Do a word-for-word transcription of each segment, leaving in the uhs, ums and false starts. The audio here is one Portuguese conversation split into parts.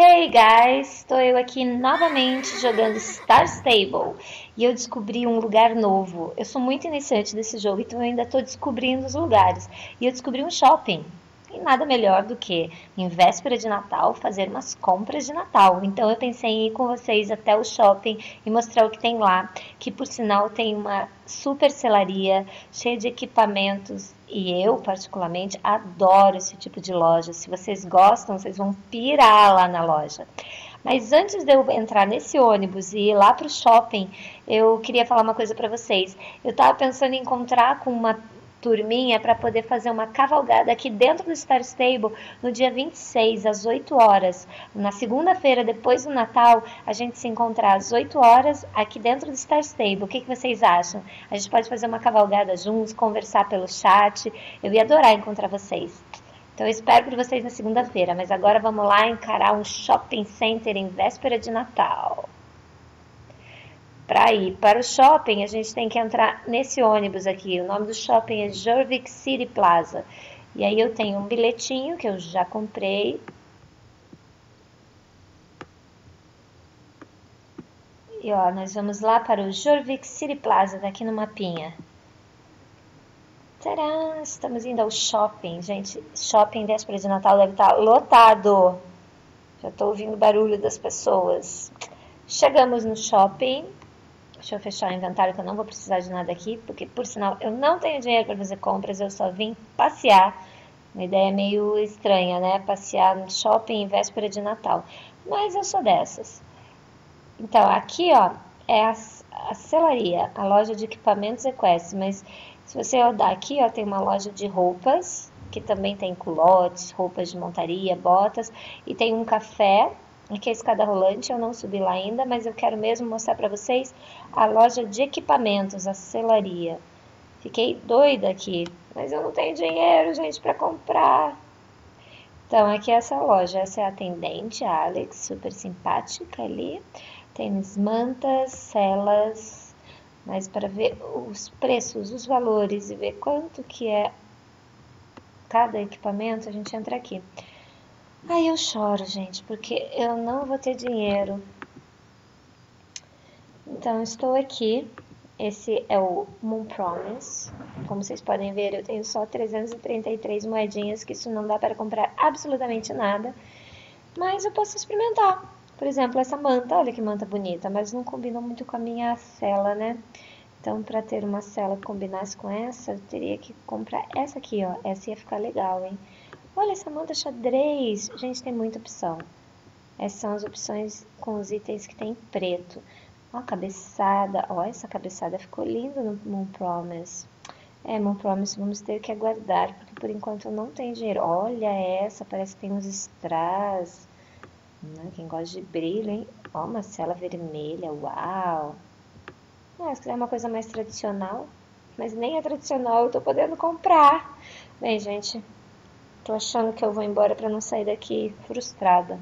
Hey guys, estou eu aqui novamente jogando Star Stable e eu descobri um lugar novo. Eu sou muito iniciante desse jogo, então eu ainda estou descobrindo os lugares. E eu descobri um shopping. E nada melhor do que, em véspera de Natal, fazer umas compras de Natal. Então eu pensei em ir com vocês até o shopping e mostrar o que tem lá. Que por sinal tem uma super selaria, cheia de equipamentos. E eu, particularmente, adoro esse tipo de loja. Se vocês gostam, vocês vão pirar lá na loja. Mas antes de eu entrar nesse ônibus e ir lá para o shopping, eu queria falar uma coisa para vocês. Eu estava pensando em encontrar com uma turminha para poder fazer uma cavalgada aqui dentro do Star Stable no dia vinte e seis, às oito horas. Na segunda-feira, depois do Natal, a gente se encontrar às oito horas aqui dentro do Star Stable. O que, que vocês acham? A gente pode fazer uma cavalgada juntos, conversar pelo chat. Eu ia adorar encontrar vocês. Então, eu espero por vocês na segunda-feira. Mas agora vamos lá encarar um shopping center em véspera de Natal. Para ir para o shopping, a gente tem que entrar nesse ônibus aqui. O nome do shopping é Jorvik City Plaza. E aí eu tenho um bilhetinho que eu já comprei. E ó, nós vamos lá para o Jorvik City Plaza, daqui no mapinha. Tcharam! Estamos indo ao shopping, gente. Shopping véspera de Natal deve estar lotado. Já estou ouvindo o barulho das pessoas. Chegamos no shopping. Deixa eu fechar o inventário que eu não vou precisar de nada aqui, porque, por sinal, eu não tenho dinheiro para fazer compras, eu só vim passear. Uma ideia meio estranha, né? Passear no shopping em véspera de Natal. Mas eu sou dessas. Então, aqui, ó, é a, a selaria, a loja de equipamentos equestres. Mas se você olhar aqui, ó, tem uma loja de roupas, que também tem culotes, roupas de montaria, botas, e tem um café. Aqui é a escada rolante, eu não subi lá ainda, mas eu quero mesmo mostrar para vocês a loja de equipamentos, a selaria. Fiquei doida aqui, mas eu não tenho dinheiro, gente, para comprar. Então, aqui é essa loja, essa é a atendente, a Alex, super simpática ali. Tênis, mantas, celas, mas para ver os preços, os valores e ver quanto que é cada equipamento, a gente entra aqui. Aí eu choro, gente, porque eu não vou ter dinheiro. Então, estou aqui. Esse é o Moon Promise. Como vocês podem ver, eu tenho só trezentas e trinta e três moedinhas, que isso não dá para comprar absolutamente nada. Mas eu posso experimentar. Por exemplo, essa manta. Olha que manta bonita, mas não combina muito com a minha cela, né? Então, para ter uma cela que combinasse com essa, eu teria que comprar essa aqui, ó. Essa ia ficar legal, hein? Olha essa manta xadrez, gente, tem muita opção. Essas são as opções com os itens que tem preto. Ó, a cabeçada, ó, essa cabeçada ficou linda no Moon Promise. É, Moon Promise, vamos ter que aguardar, porque por enquanto eu não tenho dinheiro. Olha essa, parece que tem uns strass. Hum, quem gosta de brilho, hein? Ó, uma cela vermelha, uau. Ah, se quiser uma coisa mais tradicional, mas nem é tradicional, eu tô podendo comprar. Bem, gente... Tô achando que eu vou embora para não sair daqui frustrada.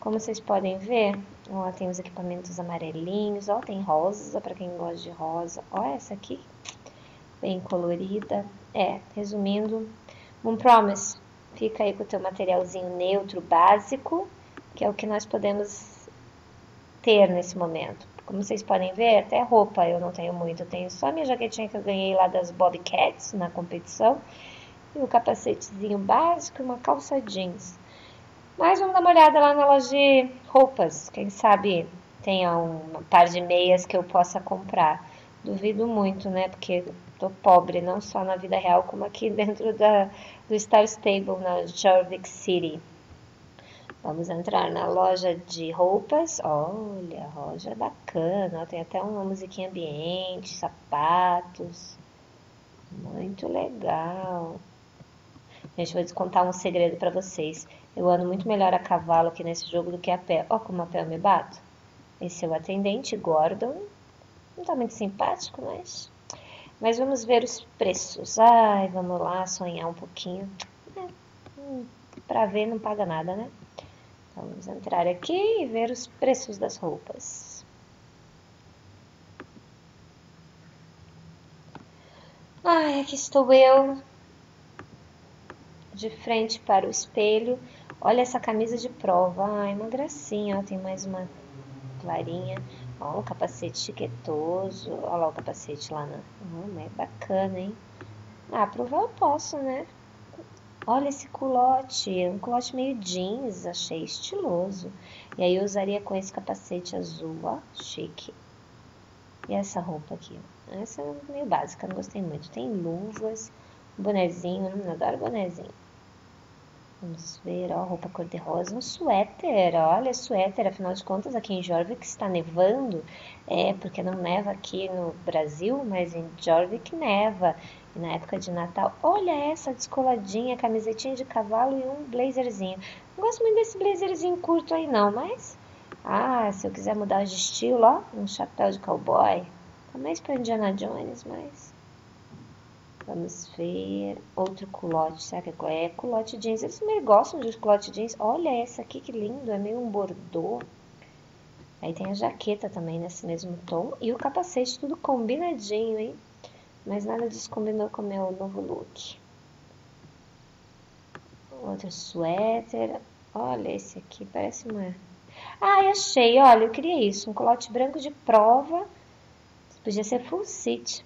Como vocês podem ver, ó, tem os equipamentos amarelinhos, ó, tem rosas, ó, para quem gosta de rosa. Ó, essa aqui, bem colorida. É, resumindo, Moon Promise, fica aí com o teu materialzinho neutro, básico, que é o que nós podemos ter nesse momento. Como vocês podem ver, até roupa eu não tenho muito. Eu tenho só a minha jaquetinha que eu ganhei lá das Bobcats na competição. E o capacetezinho básico e uma calça jeans. Mas vamos dar uma olhada lá na loja de roupas. Quem sabe tenha um par de meias que eu possa comprar. Duvido muito, né? Porque tô pobre, não só na vida real, como aqui dentro da, do Star Stable, na Jorvik City. Vamos entrar na loja de roupas. Olha, a loja é bacana. Tem até uma musiquinha ambiente, sapatos. Muito legal. Gente, vou descontar um segredo pra vocês. Eu ando muito melhor a cavalo aqui nesse jogo do que a pé. Ó como a pé eu me bato. Esse é o atendente, Gordon. Não tá muito simpático, mas... Mas vamos ver os preços. Ai, vamos lá sonhar um pouquinho. É. Hum, pra ver não paga nada, né? Então, vamos entrar aqui e ver os preços das roupas. Ai, aqui estou eu... de frente para o espelho, Olha essa camisa de prova. Ai, uma gracinha. Ó, tem mais uma clarinha. Ó, um capacete chiquetoso. Olha lá o capacete lá na rama. É bacana, hein? Ah, provar eu posso, né? Olha esse culote. Um culote meio jeans. Achei estiloso. E aí eu usaria com esse capacete azul, ó. Chique. E essa roupa aqui, ó. Essa é meio básica, não gostei muito. Tem luvas, bonezinho, não adoro bonezinho. Vamos ver, ó, roupa cor-de-rosa, um suéter, olha, suéter, afinal de contas, aqui em Jorvik está nevando, é, porque não neva aqui no Brasil, mas em Jorvik neva, e na época de Natal, olha essa descoladinha, camisetinha de cavalo e um blazerzinho. Não gosto muito desse blazerzinho curto aí não, mas... Ah, se eu quiser mudar de estilo, ó, um chapéu de cowboy. Talvez para Indiana Jones, mas... Vamos ver... Outro culote, será que é? É culote jeans. Eles meio gostam de culote jeans. Olha essa aqui, que lindo. É meio um bordô. Aí tem a jaqueta também nesse mesmo tom. E o capacete, tudo combinadinho, hein? Mas nada disso combinou com o meu novo look. Outro suéter. Olha esse aqui, parece uma... Ah, achei, olha, eu queria isso, um culote branco de prova, podia ser full sit,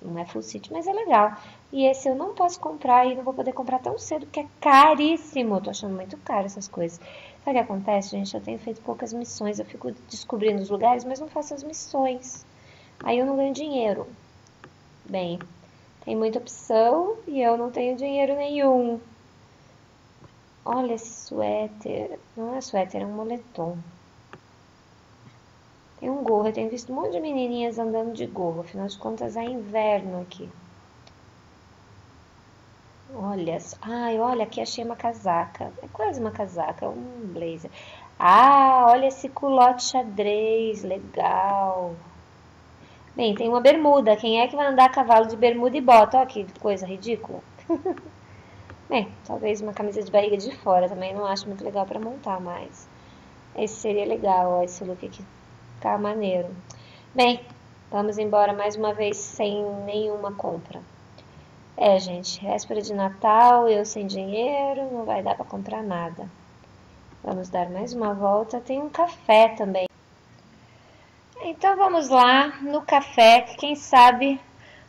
não é full sit, mas é legal, e esse eu não posso comprar e não vou poder comprar tão cedo, porque é caríssimo, eu tô achando muito caro essas coisas. Sabe o que acontece, gente? Eu tenho feito poucas missões, eu fico descobrindo os lugares, mas não faço as missões, aí eu não ganho dinheiro. Bem, tem muita opção e eu não tenho dinheiro nenhum. Olha esse suéter, não é suéter, é um moletom. Tem um gorro, eu tenho visto um monte de menininhas andando de gorro, afinal de contas é inverno aqui. Olha, ai, olha, aqui achei uma casaca, é quase uma casaca, é um blazer. Ah, olha esse culote xadrez, legal. Bem, tem uma bermuda, quem é que vai andar a cavalo de bermuda e bota? Olha que coisa ridícula. É, talvez uma camisa de barriga de fora também, não acho muito legal pra montar, mas esse seria legal, ó, esse look aqui, tá maneiro. Bem, vamos embora mais uma vez sem nenhuma compra. É, gente, véspera de Natal, eu sem dinheiro, não vai dar pra comprar nada. Vamos dar mais uma volta, tem um café também. Então vamos lá no café, que quem sabe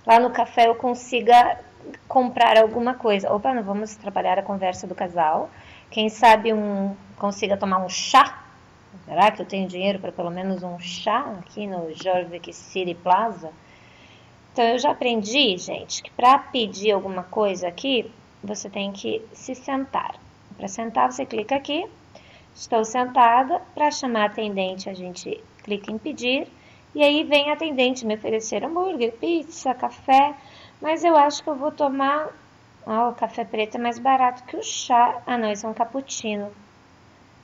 lá no café eu consiga... comprar alguma coisa. Opa, não vamos atrapalhar a conversa do casal. Quem sabe um consiga tomar um chá? Será que eu tenho dinheiro para pelo menos um chá aqui no Jorvik City Plaza? Então eu já aprendi, gente, que para pedir alguma coisa aqui, você tem que se sentar. Para sentar, você clica aqui. Estou sentada. Para chamar a atendente, a gente clica em pedir. E aí vem a atendente me oferecer hambúrguer, pizza, café... Mas eu acho que eu vou tomar... Ah, o café preto é mais barato que o chá. Ah, não, isso é um cappuccino.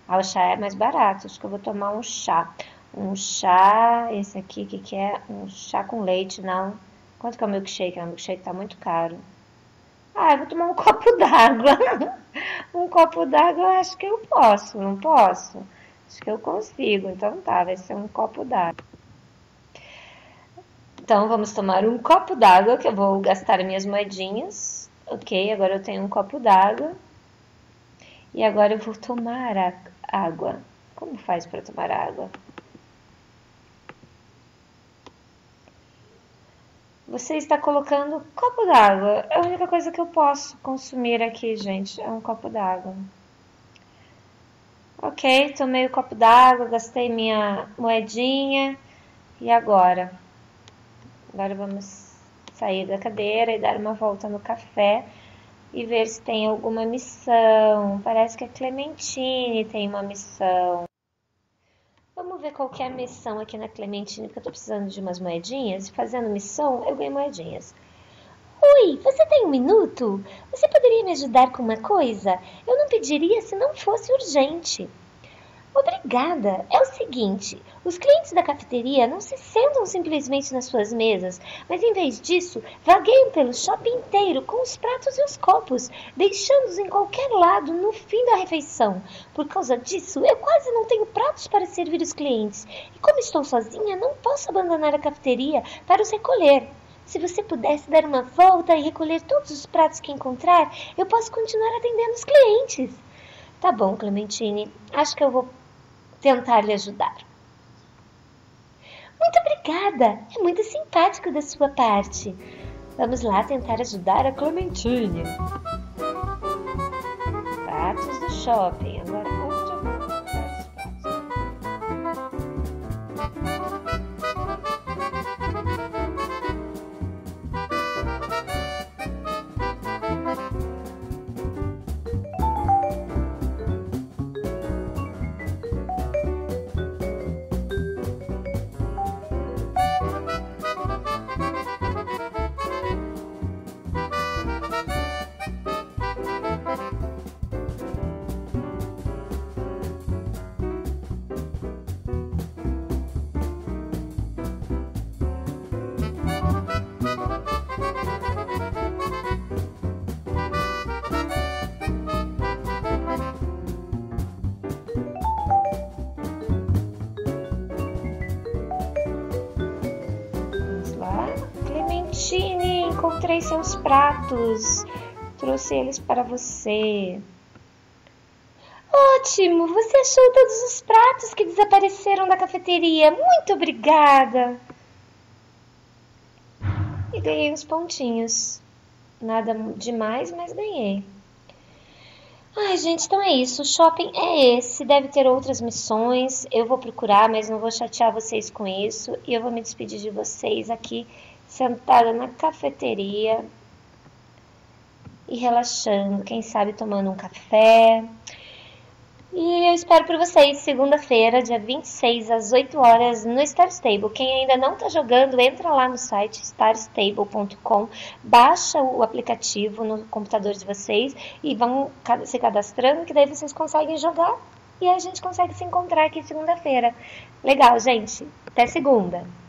Ah, o chá é mais barato. Acho que eu vou tomar um chá. Um chá... Esse aqui, o que, que é? Um chá com leite, não. Quanto que é o milkshake? O milkshake tá muito caro. Ah, eu vou tomar um copo d'água. Um copo d'água eu acho que eu posso, não posso? Acho que eu consigo. Então tá, vai ser um copo d'água. Então, vamos tomar um copo d'água, que eu vou gastar minhas moedinhas. Ok, agora eu tenho um copo d'água. E agora eu vou tomar a água. Como faz para tomar água? Você está colocando um copo d'água. É a única coisa que eu posso consumir aqui, gente. É um copo d'água. Ok, tomei o copo d'água, gastei minha moedinha. E agora? Agora vamos sair da cadeira e dar uma volta no café e ver se tem alguma missão. Parece que a Clementine tem uma missão. Vamos ver qual que é a missão aqui na Clementine, porque eu tô precisando de umas moedinhas. Fazendo missão, eu ganho moedinhas. Oi, você tem um minuto? Você poderia me ajudar com uma coisa? Eu não pediria se não fosse urgente. Obrigada! É o seguinte, os clientes da cafeteria não se sentam simplesmente nas suas mesas, mas em vez disso, vagueiam pelo shopping inteiro com os pratos e os copos, deixando-os em qualquer lado no fim da refeição. Por causa disso, eu quase não tenho pratos para servir os clientes, e como estou sozinha, não posso abandonar a cafeteria para os recolher. Se você pudesse dar uma volta e recolher todos os pratos que encontrar, eu posso continuar atendendo os clientes. Tá bom, Clementine. Acho que eu vou tentar lhe ajudar. Muito obrigada. É muito simpático da sua parte. Vamos lá tentar ajudar a Clementine. Patos do shopping. Agora onde eu vou colocar os Clementine, encontrei seus pratos. Trouxe eles para você. Ótimo! Você achou todos os pratos que desapareceram da cafeteria. Muito obrigada! E ganhei uns pontinhos. Nada demais, mas ganhei. Ai, gente, então é isso. O shopping é esse. Deve ter outras missões. Eu vou procurar, mas não vou chatear vocês com isso. E eu vou me despedir de vocês aqui, sentada na cafeteria e relaxando, quem sabe tomando um café. E eu espero por vocês segunda-feira, dia vinte e seis, às oito horas, no Star Stable. Quem ainda não está jogando, entra lá no site star stable ponto com, baixa o aplicativo no computador de vocês e vão se cadastrando, que daí vocês conseguem jogar e a gente consegue se encontrar aqui segunda-feira. Legal, gente. Até segunda!